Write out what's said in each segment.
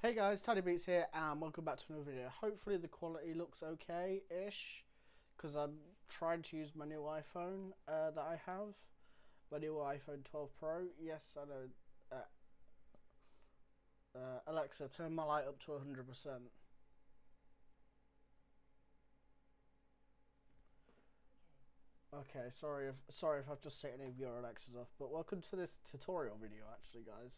Hey guys, TidyBeats here and welcome back to another video. Hopefully the quality looks okay-ish because I'm trying to use my new iPhone that I have. My new iPhone 12 Pro. Yes, I know. Alexa, turn my light up to 100%. Okay, sorry if I've just set any of your Alexas off, but welcome to this tutorial video actually, guys.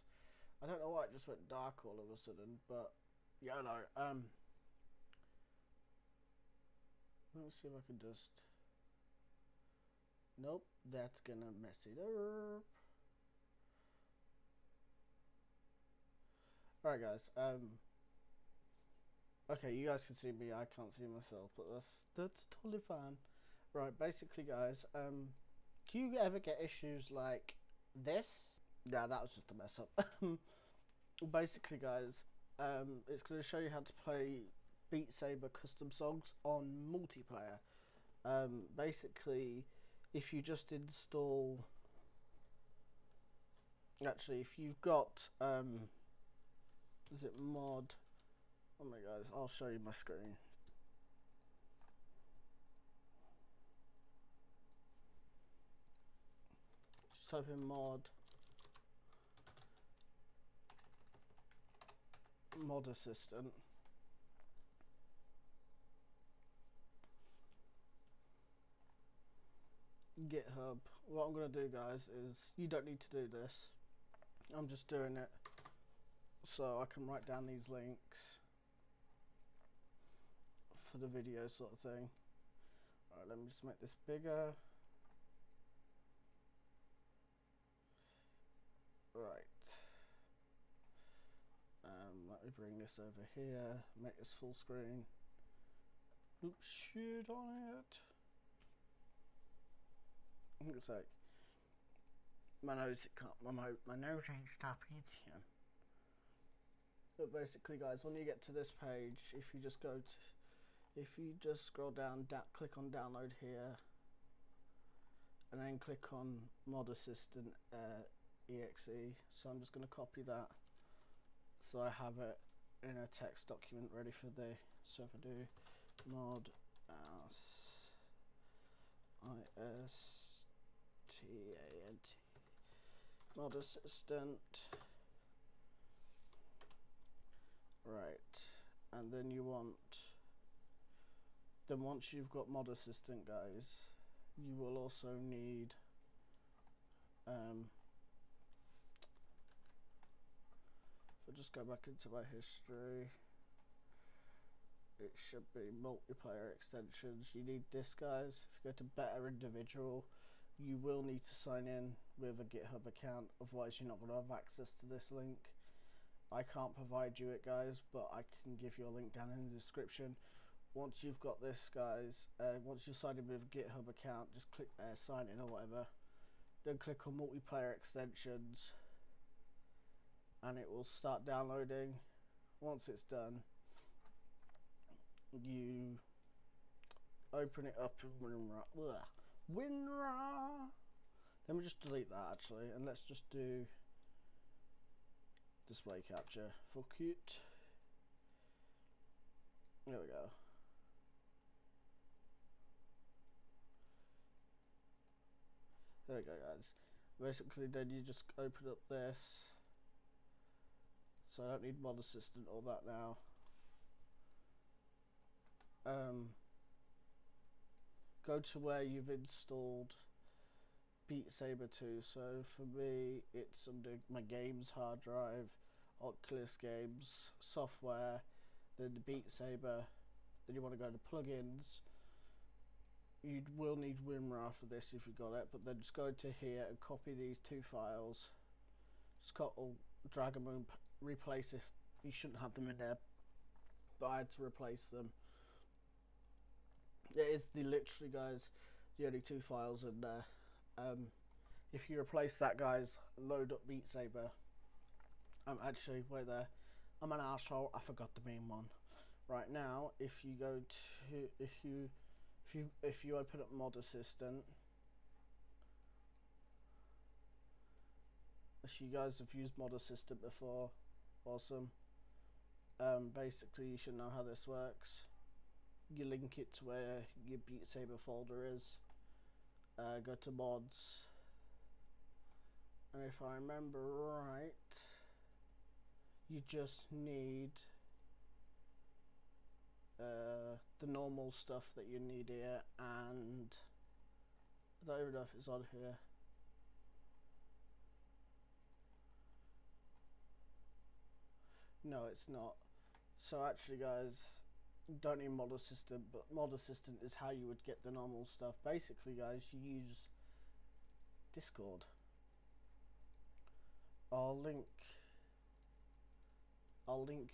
I don't know why it just went dark all of a sudden, but yeah, no. Let me see if I can just. Nope, that's gonna mess it up. All right, guys. Okay, you guys can see me. I can't see myself, but that's totally fine. Right, basically, guys. Do you ever get issues like this? Yeah, that was just a mess up. Basically, guys, it's going to show you how to play Beat Saber custom songs on multiplayer. Basically, if you just install... Actually, if you've got... is it mod... Oh my guys, I'll show you my screen. Just type in Mod Assistant. GitHub. What I'm going to do, guys, is you don't need to do this. I'm just doing it so I can write down these links for the video sort of thing. Alright, let me just make this bigger. Right. Let me bring this over here, make this full screen. Oops, shit on it. Looks like my nose, it can't, my nose ain't stopping. Yeah. But basically, guys, when you get to this page, if you just go to, if you just scroll down, click on download here, and then click on Mod Assistant exe. So I'm just going to copy that. So I have it in a text document ready for the, so if I do mod ISTANT mod assistant, right, and then you want, then once you've got mod assistant, guys, you will also need I'll just go back into my history. It should be multiplayer extensions. You need this, guys. If you go to better individual, you will need to sign in with a GitHub account, otherwise you're not going to have access to this link. I can't provide you it, guys, but I can give you a link down in the description. Once you've got this, guys, once you've signed in with a GitHub account, just click there, sign in or whatever, then click on multiplayer extensions and it will start downloading. Once it's done, you open it up in WinRAR. Let me just delete that actually, and let's just do display capture for cute. There we go. There we go, guys. Basically, then you just open up this. So I don't need Mod Assistant or that now. Go to where you've installed Beat Saber 2. So for me, it's under my games hard drive, Oculus games, software, then the Beat Saber. Then you want to go to plugins. You will need WinRAR for this if you got it, but then just go to here and copy these two files. Just got all. Drag them and replace if you shouldn't have them in there, but I had to replace them. It is the literally, guys, the only two files in there. If you replace that, guys, load up Beat Saber. Actually, wait there. I'm an asshole. I forgot the main one. Right now, if you go to if you open up Mod Assistant. If you guys have used Mod Assistant before, awesome. basically you should know how this works. You link it to where your Beat Saber folder is, go to mods, and if I remember right, you just need the normal stuff that you need here, and I don't even know if it's on here. No, it's not. So actually, guys, don't need Mod Assistant, but Mod Assistant is how you would get the normal stuff. Basically, guys, you use Discord. I'll link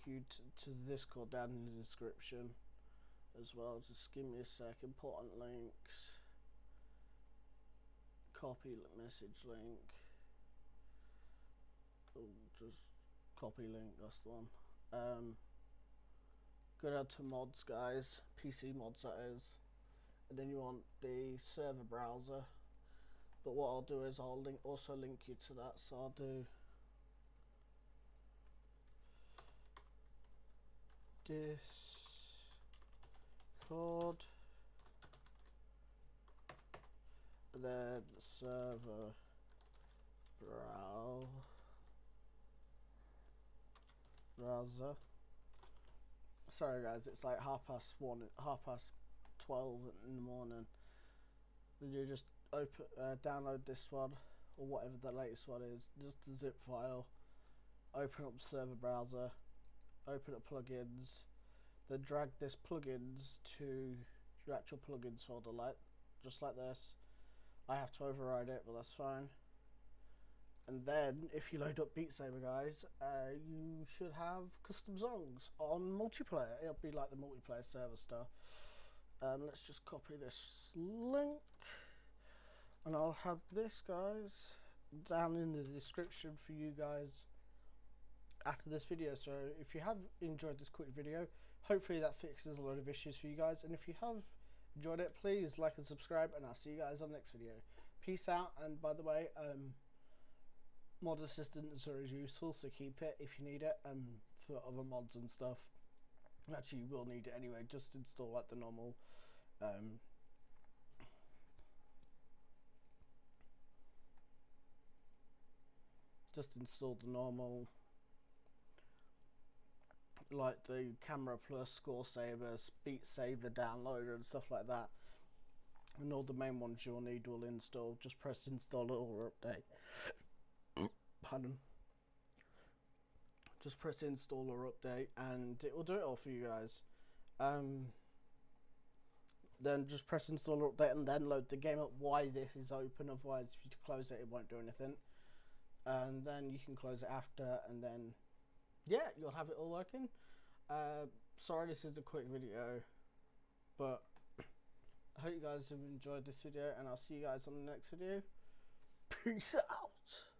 you to Discord down in the description as well. Just give me a sec. Important links. Copy message link. Oh, just copy link. That's the one. Go down to mods, guys. PC mods, that is. And then you want the server browser. But what I'll do is I'll also link you to that. So I'll do Discord and then server browser. Sorry guys, it's like 12:30 in the morning. Then you just open, download this one or whatever the latest one is, just a zip file, open up server browser, open up plugins, then drag this plugins to your actual plugins folder, just like this. I have to override it, but that's fine. And then if you load up Beat Saber, guys, you should have custom songs on multiplayer. It'll be like the multiplayer server stuff. Let's just copy this link, and I'll have this, guys, down in the description for you guys after this video. So if you have enjoyed this quick video, hopefully that fixes a lot of issues for you guys, and if you have enjoyed it, please like and subscribe, and I'll see you guys on the next video. Peace out. And by the way, Mod Assistant is always useful, so keep it if you need it, for other mods and stuff. Actually, you will need it anyway. Just install like the normal like the Camera Plus, Score Saver, Beat Saver downloader and stuff like that, and all the main ones you'll need will install. Just press install or update. Pardon. Just press install or update, and it will do it all for you guys. Then just press install or update, and then load the game up. Why this is open? Otherwise, if you close it, it won't do anything. And then you can close it after, and then yeah, you'll have it all working. Sorry this is a quick video, but I hope you guys have enjoyed this video, and I'll see you guys on the next video. Peace out.